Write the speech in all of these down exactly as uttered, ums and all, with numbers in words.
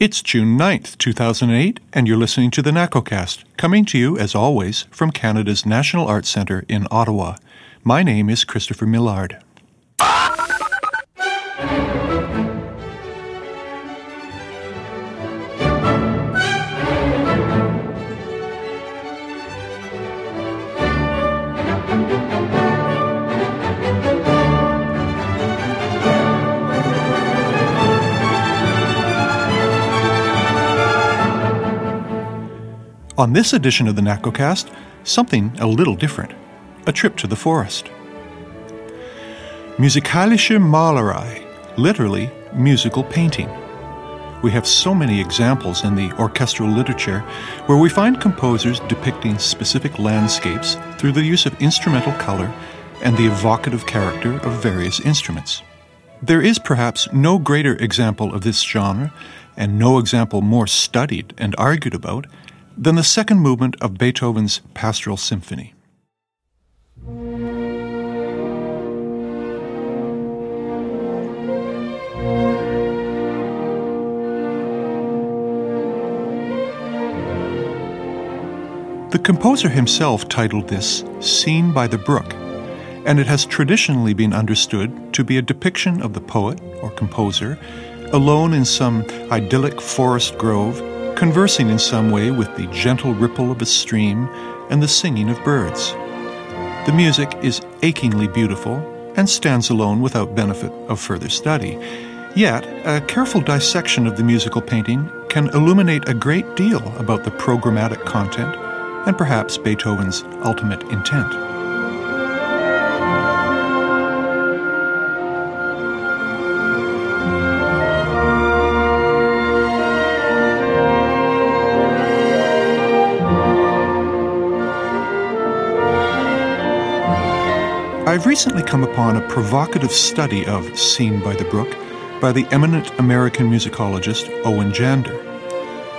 It's June ninth, two thousand eight, and you're listening to the NACOcast, coming to you, as always, from Canada's National Arts Centre in Ottawa. My name is Christopher Millard. On this edition of the NACOcast, something a little different, a trip to the forest. Musikalische Malerei, literally musical painting. We have so many examples in the orchestral literature where we find composers depicting specific landscapes through the use of instrumental color and the evocative character of various instruments. There is perhaps no greater example of this genre, and no example more studied and argued about, than the second movement of Beethoven's Pastoral Symphony. The composer himself titled this Scene by the Brook, and it has traditionally been understood to be a depiction of the poet or composer alone in some idyllic forest grove, conversing in some way with the gentle ripple of a stream and the singing of birds. The music is achingly beautiful and stands alone without benefit of further study. Yet, a careful dissection of the musical painting can illuminate a great deal about the programmatic content and perhaps Beethoven's ultimate intent. I've recently come upon a provocative study of Scene by the Brook by the eminent American musicologist Owen Jander.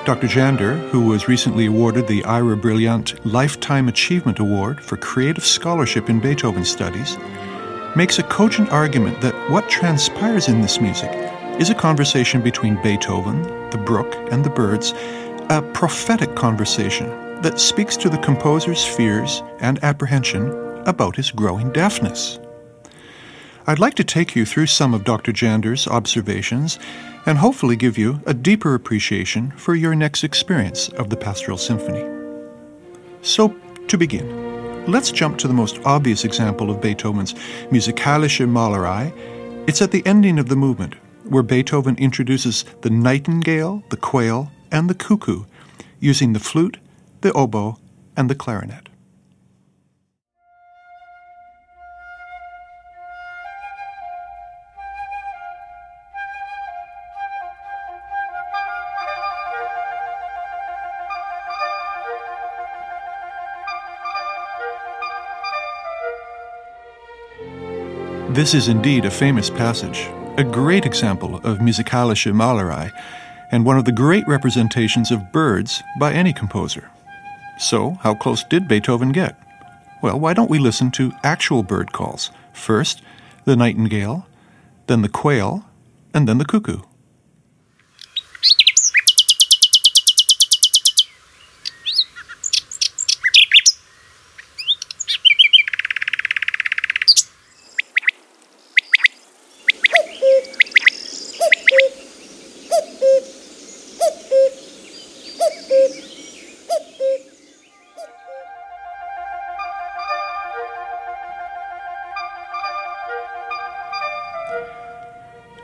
Doctor Jander, who was recently awarded the Ira Brilliant Lifetime Achievement Award for creative scholarship in Beethoven studies, makes a cogent argument that what transpires in this music is a conversation between Beethoven, the brook, and the birds, a prophetic conversation that speaks to the composer's fears and apprehension about his growing deafness. I'd like to take you through some of Doctor Jander's observations and hopefully give you a deeper appreciation for your next experience of the Pastoral Symphony. So, to begin, let's jump to the most obvious example of Beethoven's Musikalische Malerei. It's at the ending of the movement, where Beethoven introduces the nightingale, the quail, and the cuckoo, using the flute, the oboe, and the clarinet. This is indeed a famous passage, a great example of Musikalische Malerei, and one of the great representations of birds by any composer. So, how close did Beethoven get? Well, why don't we listen to actual bird calls? First, the nightingale, then the quail, and then the cuckoo.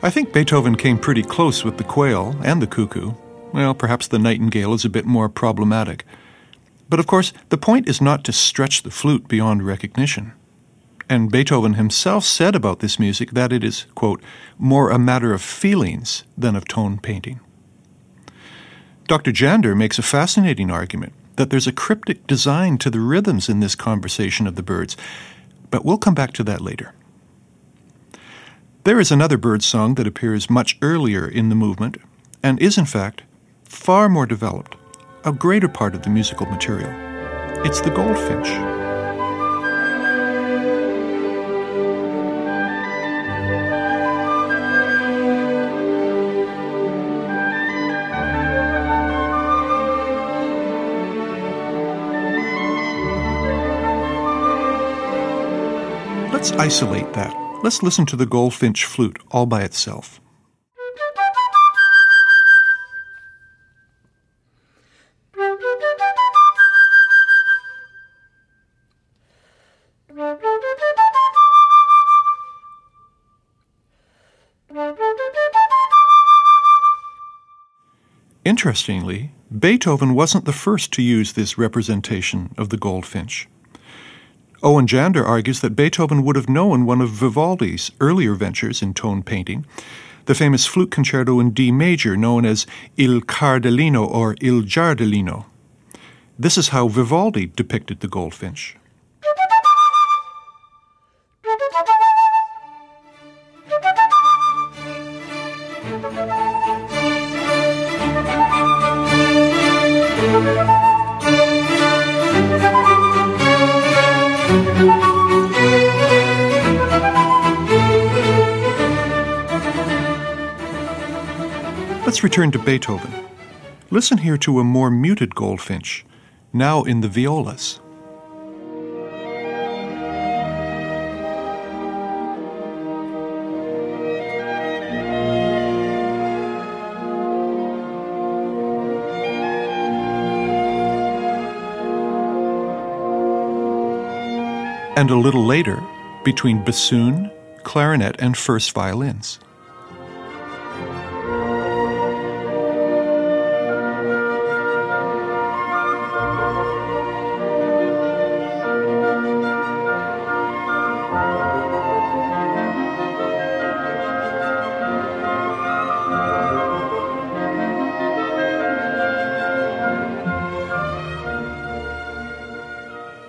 I think Beethoven came pretty close with the quail and the cuckoo. Well, perhaps the nightingale is a bit more problematic. But of course, the point is not to stretch the flute beyond recognition. And Beethoven himself said about this music that it is, quote, more a matter of feelings than of tone painting. Doctor Jander makes a fascinating argument that there's a cryptic design to the rhythms in this conversation of the birds, but we'll come back to that later. There is another bird song that appears much earlier in the movement and is, in fact, far more developed, a greater part of the musical material. It's the goldfinch. Let's isolate that. Let's listen to the goldfinch flute all by itself. Interestingly, Beethoven wasn't the first to use this representation of the goldfinch. Owen Jander argues that Beethoven would have known one of Vivaldi's earlier ventures in tone painting, the famous flute concerto in D major known as Il Cardellino or Il Gardellino. This is how Vivaldi depicted the goldfinch. Let's return to Beethoven. Listen here to a more muted goldfinch, now in the violas. And a little later, between bassoon, clarinet, and first violins.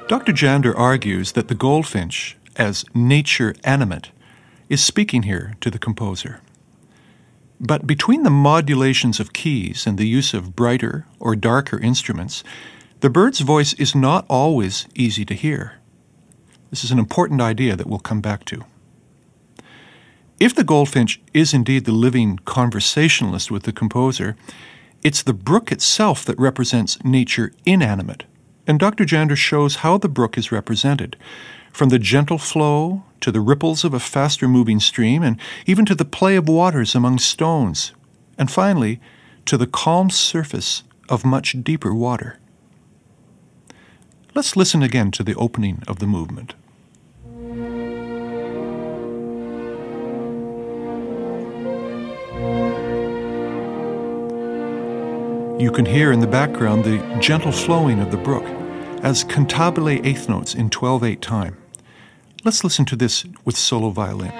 Doctor Jander argues that the goldfinch, as nature animate, is speaking here to the composer. But between the modulations of keys and the use of brighter or darker instruments, the bird's voice is not always easy to hear. This is an important idea that we'll come back to. If the goldfinch is indeed the living conversationalist with the composer, it's the brook itself that represents nature inanimate. And Doctor Jander shows how the brook is represented, from the gentle flow to the ripples of a faster-moving stream, and even to the play of waters among stones, and finally, to the calm surface of much deeper water. Let's listen again to the opening of the movement. You can hear in the background the gentle flowing of the brook, as cantabile eighth notes in twelve eight time. Let's listen to this with solo violin.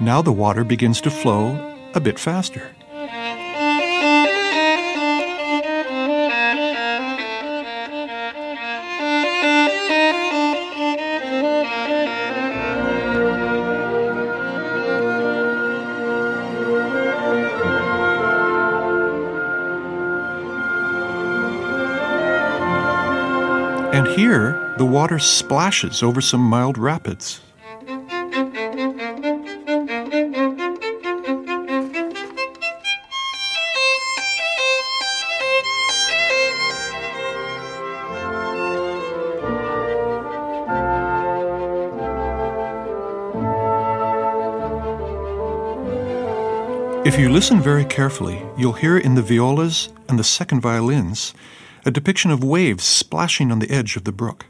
Now the water begins to flow a bit faster. And here, the water splashes over some mild rapids. If you listen very carefully, you'll hear in the violas and the second violins a depiction of waves splashing on the edge of the brook.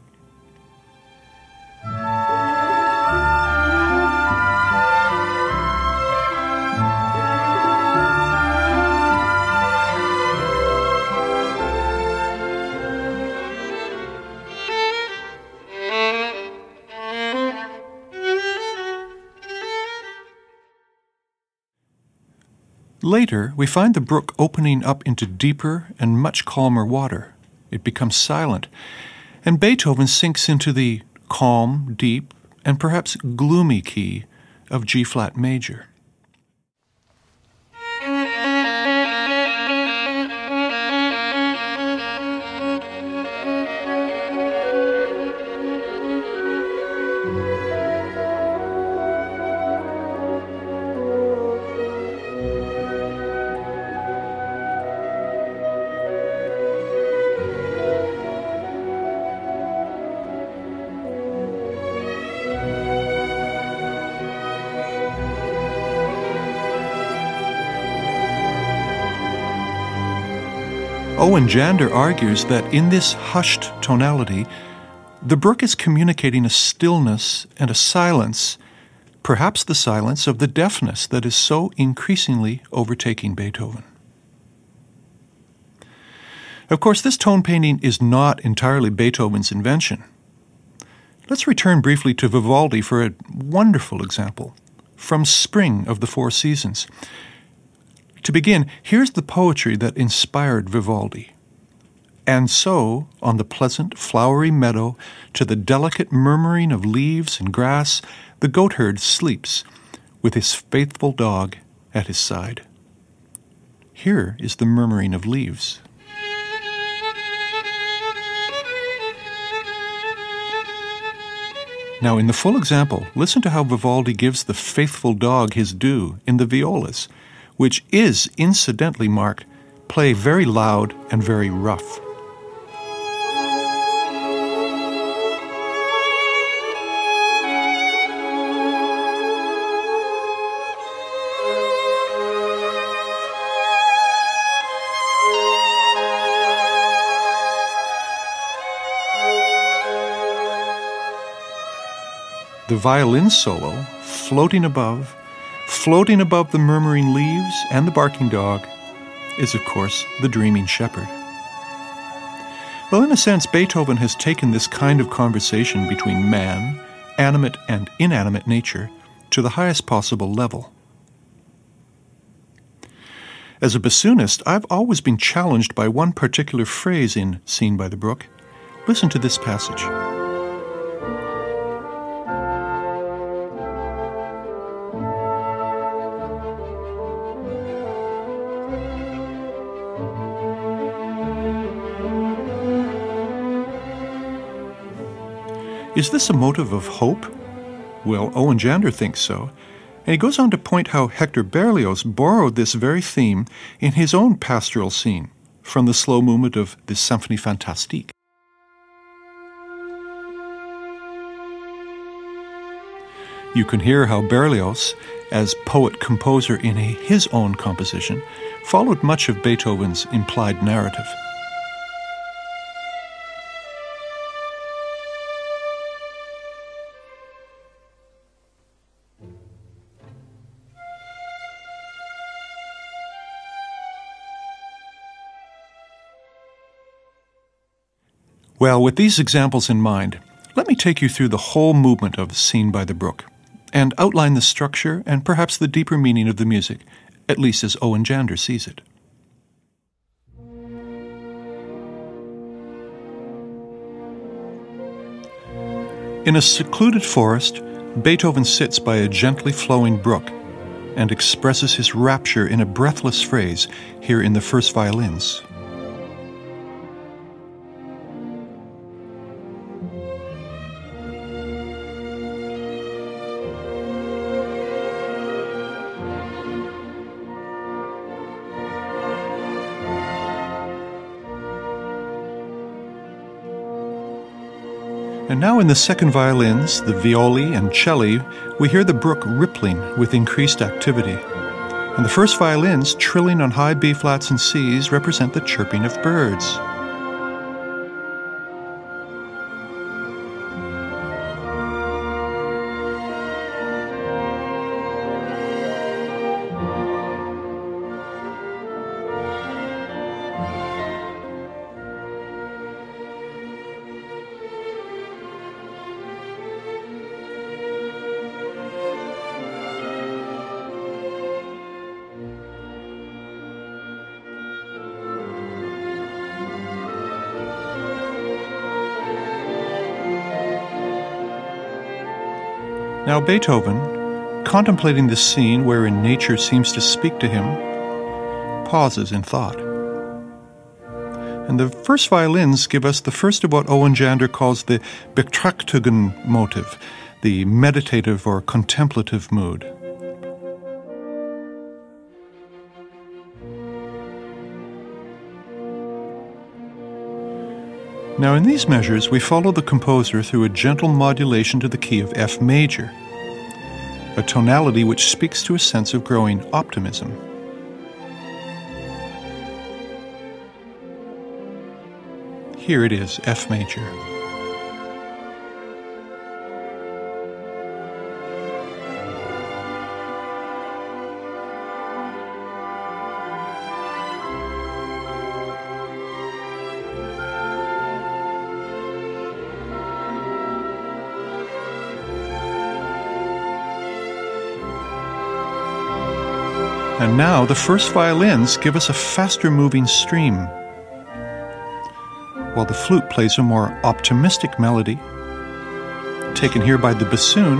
Later, we find the brook opening up into deeper and much calmer water. It becomes silent, and Beethoven sinks into the calm, deep, and perhaps gloomy key of G-flat major. Owen Jander argues that in this hushed tonality, the brook is communicating a stillness and a silence, perhaps the silence of the deafness that is so increasingly overtaking Beethoven. Of course, this tone painting is not entirely Beethoven's invention. Let's return briefly to Vivaldi for a wonderful example from Spring of the Four Seasons. To begin, here's the poetry that inspired Vivaldi. And so, on the pleasant, flowery meadow, to the delicate murmuring of leaves and grass, the goatherd sleeps with his faithful dog at his side. Here is the murmuring of leaves. Now, in the full example, listen to how Vivaldi gives the faithful dog his due in the violas, which is incidentally marked play very loud and very rough. The violin solo, floating above, floating above the murmuring leaves and the barking dog, is of course the dreaming shepherd. Well, in a sense, Beethoven has taken this kind of conversation between man, animate and inanimate nature, to the highest possible level. As a bassoonist, I've always been challenged by one particular phrase in Scene by the Brook. Listen to this passage. Is this a motive of hope? Well, Owen Jander thinks so, and he goes on to point how Hector Berlioz borrowed this very theme in his own pastoral scene from the slow movement of the Symphonie Fantastique. You can hear how Berlioz, as poet-composer in his own composition, followed much of Beethoven's implied narrative. Well, with these examples in mind, let me take you through the whole movement of Scene by the Brook and outline the structure and perhaps the deeper meaning of the music, at least as Owen Jander sees it. In a secluded forest, Beethoven sits by a gently flowing brook and expresses his rapture in a breathless phrase here in the first violins. And now in the second violins, the violi and celli, we hear the brook rippling with increased activity. And the first violins, trilling on high B-flats and Cs, represent the chirping of birds. Now Beethoven, contemplating this scene wherein nature seems to speak to him, pauses in thought. And the first violins give us the first of what Owen Jander calls the betrachtungen motive, the meditative or contemplative mood. Now in these measures, we follow the composer through a gentle modulation to the key of F major, a tonality which speaks to a sense of growing optimism. Here it is, F major. And now the first violins give us a faster-moving stream, while the flute plays a more optimistic melody, taken here by the bassoon,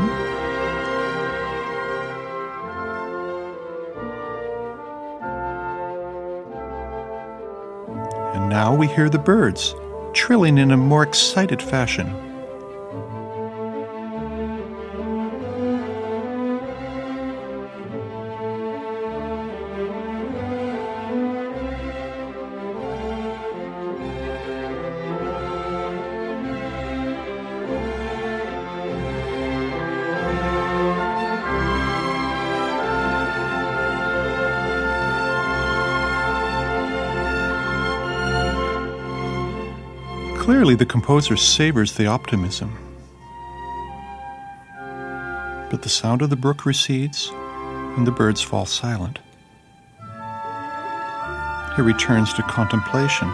and now we hear the birds trilling in a more excited fashion. Clearly, the composer savors the optimism. But the sound of the brook recedes, and the birds fall silent. He returns to contemplation.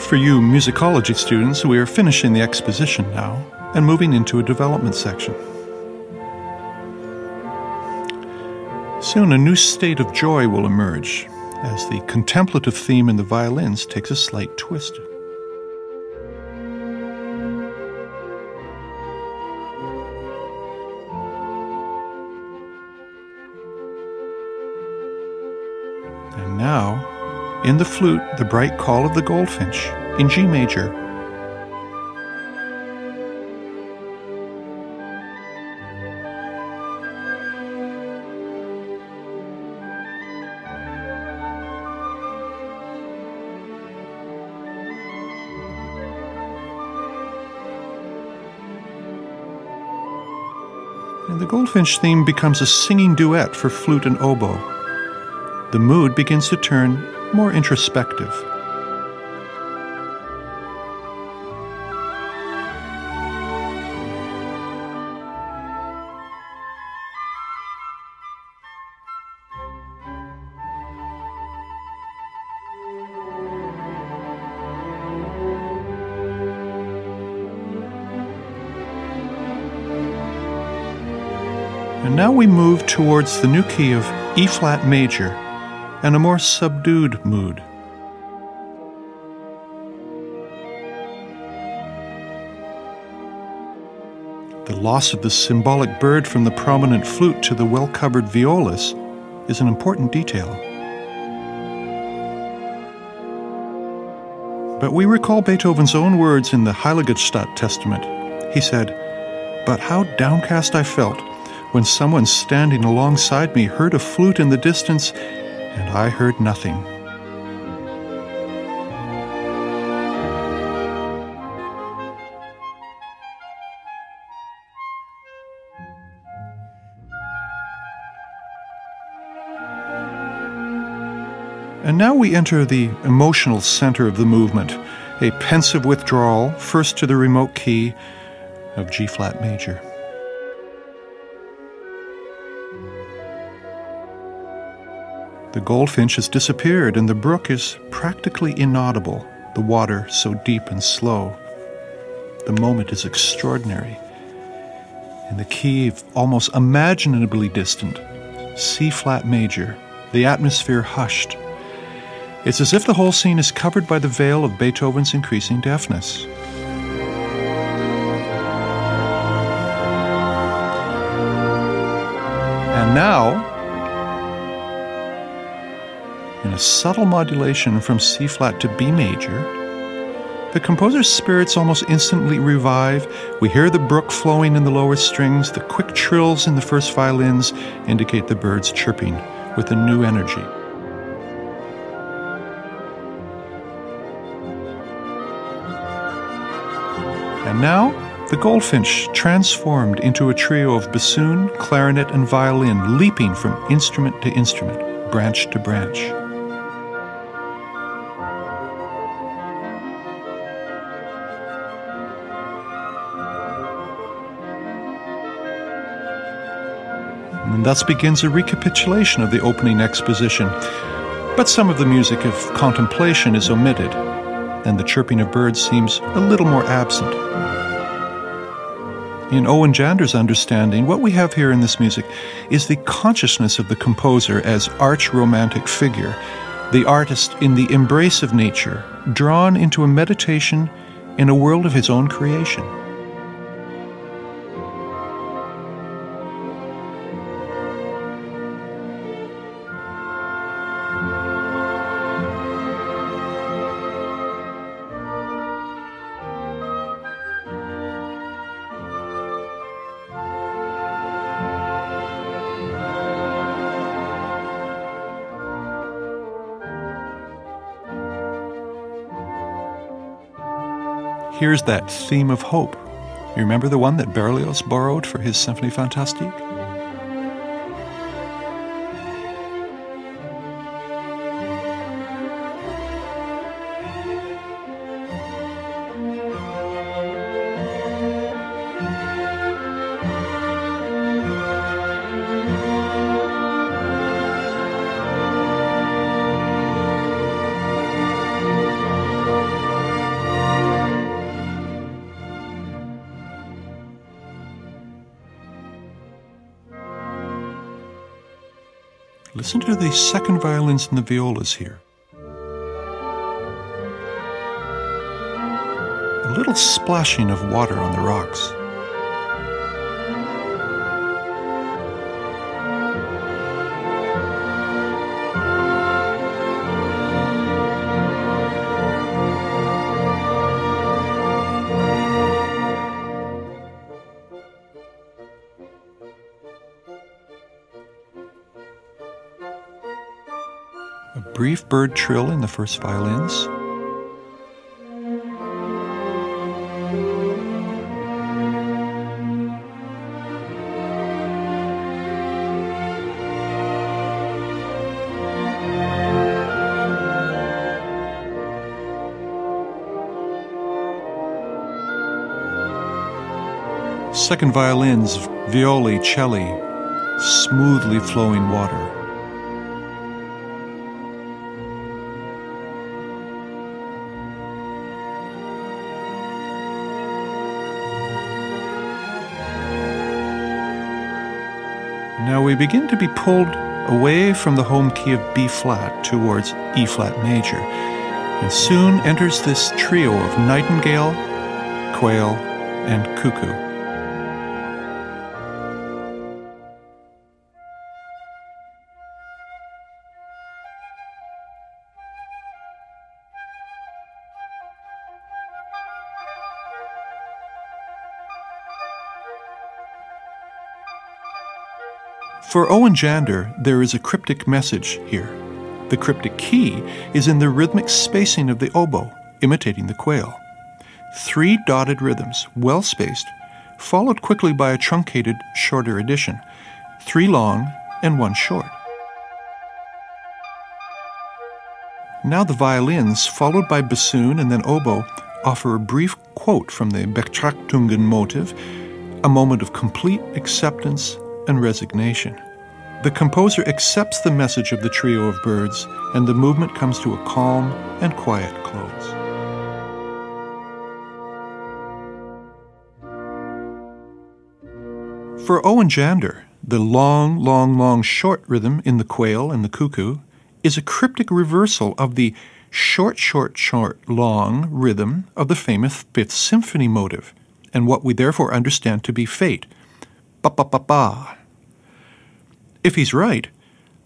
For you musicology students, we are finishing the exposition now and moving into a development section. Soon a new state of joy will emerge as the contemplative theme in the violins takes a slight twist. And now, in the flute, the bright call of the goldfinch, in G major. And the goldfinch theme becomes a singing duet for flute and oboe. The mood begins to turn more introspective. And now we move towards the new key of E-flat major, and a more subdued mood. The loss of the symbolic bird from the prominent flute to the well-covered violas is an important detail. But we recall Beethoven's own words in the Heiligenstadt Testament. He said, "But how downcast I felt when someone standing alongside me heard a flute in the distance, and I heard nothing." And now we enter the emotional center of the movement, a pensive withdrawal, first to the remote key of G-flat major. The goldfinch has disappeared, and the brook is practically inaudible, the water so deep and slow. The moment is extraordinary, and the key almost imaginably distant, C-flat major, the atmosphere hushed. It's as if the whole scene is covered by the veil of Beethoven's increasing deafness. And now, in a subtle modulation from C-flat to B major, the composer's spirits almost instantly revive. We hear the brook flowing in the lower strings. The quick trills in the first violins indicate the birds chirping with a new energy. And now, the goldfinch transformed into a trio of bassoon, clarinet, and violin, leaping from instrument to instrument, branch to branch. And thus begins a recapitulation of the opening exposition. But some of the music of contemplation is omitted, and the chirping of birds seems a little more absent. In Owen Jander's understanding, what we have here in this music is the consciousness of the composer as arch-romantic figure, the artist in the embrace of nature, drawn into a meditation in a world of his own creation. Here's that theme of hope. You remember the one that Berlioz borrowed for his Symphonie Fantastique? Listen to the second violins and the violas here. A little splashing of water on the rocks. Brief bird trill in the first violins. Second violins, violi, celli, smoothly flowing water. Now we begin to be pulled away from the home key of B-flat towards E-flat major, and soon enters this trio of nightingale, quail, and cuckoo. For Owen Jander, there is a cryptic message here. The cryptic key is in the rhythmic spacing of the oboe, imitating the quail. Three dotted rhythms, well-spaced, followed quickly by a truncated, shorter addition, three long and one short. Now the violins, followed by bassoon and then oboe, offer a brief quote from the betrachtungen motive, a moment of complete acceptance and resignation. The composer accepts the message of the trio of birds, and the movement comes to a calm and quiet close. For Owen Jander, The long, long, long short rhythm in the quail and the cuckoo is a cryptic reversal of the short, short, short, long rhythm of the famous Fifth Symphony motive, and what we therefore understand to be fate, ba-ba-ba-ba. If he's right,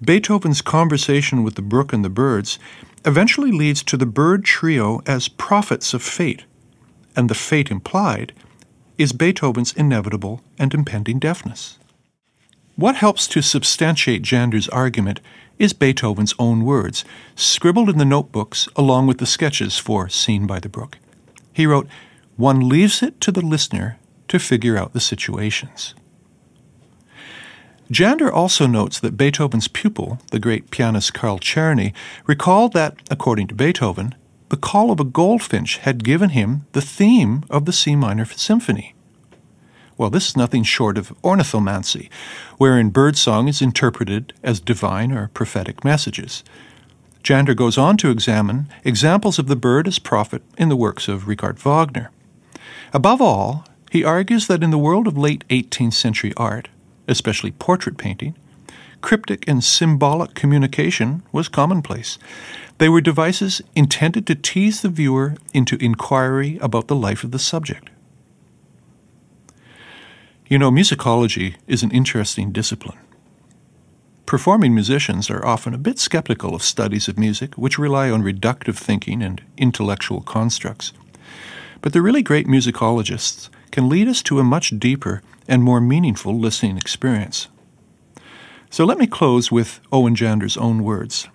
Beethoven's conversation with the brook and the birds eventually leads to the bird trio as prophets of fate, and the fate implied is Beethoven's inevitable and impending deafness. What helps to substantiate Jander's argument is Beethoven's own words, scribbled in the notebooks along with the sketches for Scene by the Brook. He wrote, "One leaves it to the listener to figure out the situations." Jander also notes that Beethoven's pupil, the great pianist Karl Czerny, recalled that, according to Beethoven, the call of a goldfinch had given him the theme of the C minor symphony. Well, this is nothing short of ornithomancy, wherein birdsong is interpreted as divine or prophetic messages. Jander goes on to examine examples of the bird as prophet in the works of Richard Wagner. Above all, he argues that in the world of late eighteenth century art, especially portrait painting, cryptic and symbolic communication was commonplace. They were devices intended to tease the viewer into inquiry about the life of the subject. You know, musicology is an interesting discipline. Performing musicians are often a bit skeptical of studies of music which rely on reductive thinking and intellectual constructs. But the really great musicologists can lead us to a much deeper and more meaningful listening experience. So let me close with Owen Jander's own words.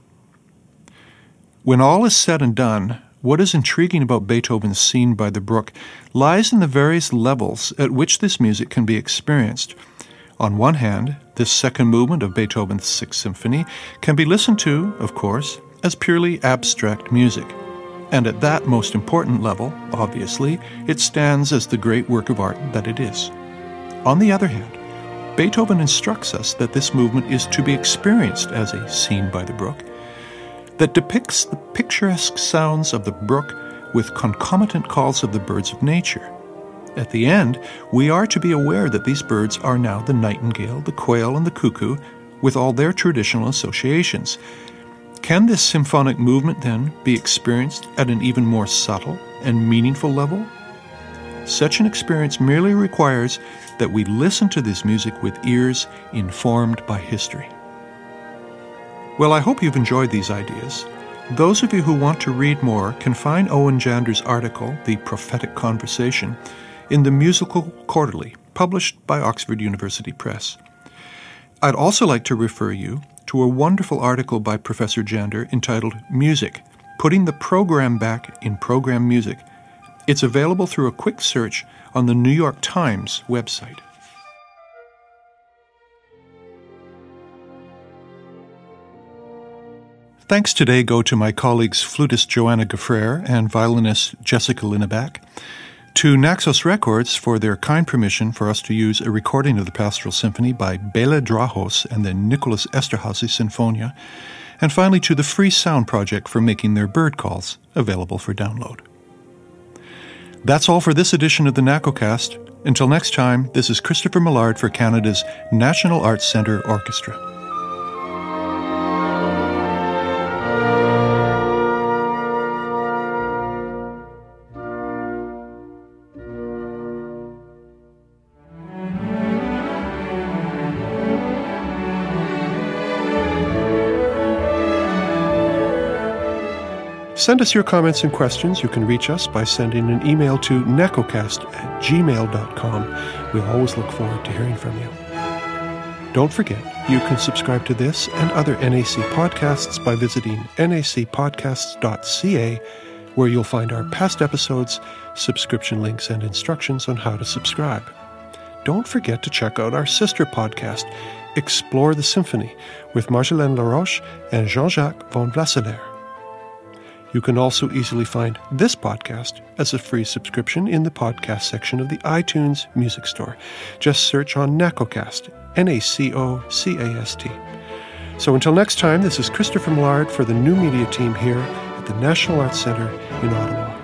"When all is said and done, what is intriguing about Beethoven's Scene by the Brook lies in the various levels at which this music can be experienced. On one hand, this second movement of Beethoven's Sixth Symphony can be listened to, of course, as purely abstract music. And at that most important level, obviously, it stands as the great work of art that it is. On the other hand, Beethoven instructs us that this movement is to be experienced as a scene by the brook, that depicts the picturesque sounds of the brook with concomitant calls of the birds of nature. At the end, we are to be aware that these birds are now the nightingale, the quail, and the cuckoo, with all their traditional associations. Can this symphonic movement, then, be experienced at an even more subtle and meaningful level? Such an experience merely requires that we listen to this music with ears informed by history." Well, I hope you've enjoyed these ideas. Those of you who want to read more can find Owen Jander's article, The Prophetic Conversation, in the Musical Quarterly, published by Oxford University Press. I'd also like to refer you to a wonderful article by Professor Jander entitled Music, Putting the Program Back in Program Music. It's available through a quick search on the New York Times website. Thanks today go to my colleagues flutist Joanna Gafrere and violinist Jessica Lineback, to Naxos Records for their kind permission for us to use a recording of the Pastoral Symphony by Béla Drahos and the Nicholas Esterházy Sinfonia, and finally to the Free Sound Project for making their bird calls available for download. That's all for this edition of the NACOcast. Until next time, this is Christopher Millard for Canada's National Arts Centre Orchestra. Send us your comments and questions. You can reach us by sending an email to nacocast at gmail dot com. We always look forward to hearing from you. Don't forget, you can subscribe to this and other N A C podcasts by visiting nacpodcasts dot c a, where you'll find our past episodes, subscription links, and instructions on how to subscribe. Don't forget to check out our sister podcast, Explore the Symphony, with Marjolaine Laroche and Jean-Jacques von Vlasenaire. You can also easily find this podcast as a free subscription in the podcast section of the iTunes Music Store. Just search on NACOcast, N A C O C A S T. So until next time, this is Christopher Millard for the new media team here at the National Arts Centre in Ottawa.